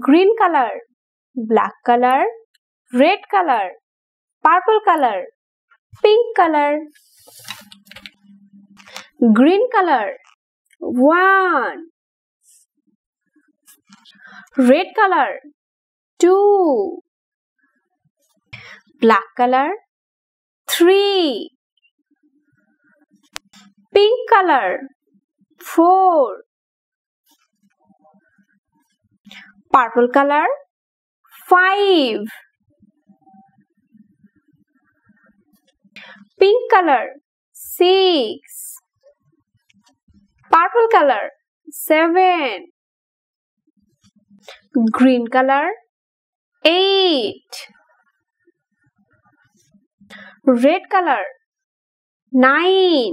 Green color, black color, red color, purple color, pink color. Green color, 1. Red color, 2. Black color, 3. Pink color, 4. Purple color, 5. Pink color, 6. Purple color, 7. Green color, 8. Red color, 9.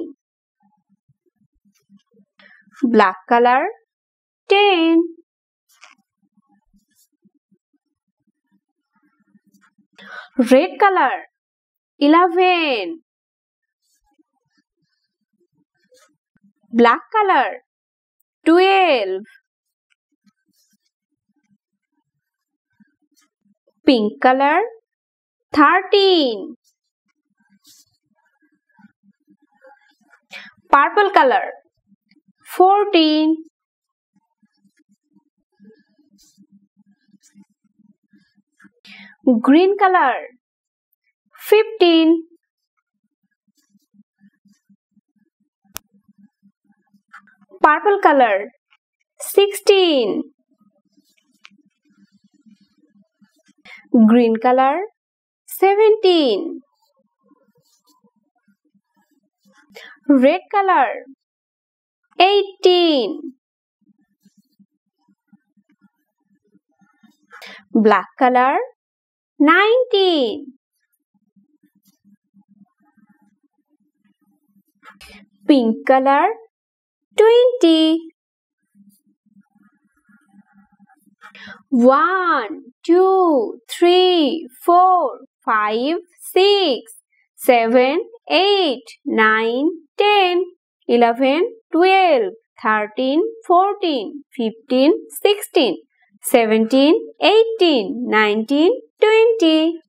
Black color, 10. Red color, 11. Black color, 12. Pink color, 13. Purple color, 14. Green color, 15. Purple color, 16. Green color, 17. Red color, 18. Black color, 19. Pink color, 20. 1, 2, 3, 4, 5, 6, 7, 8, 9, 10, 11, 12, 13, 14, 15, 16, 17, 18, 19, 20.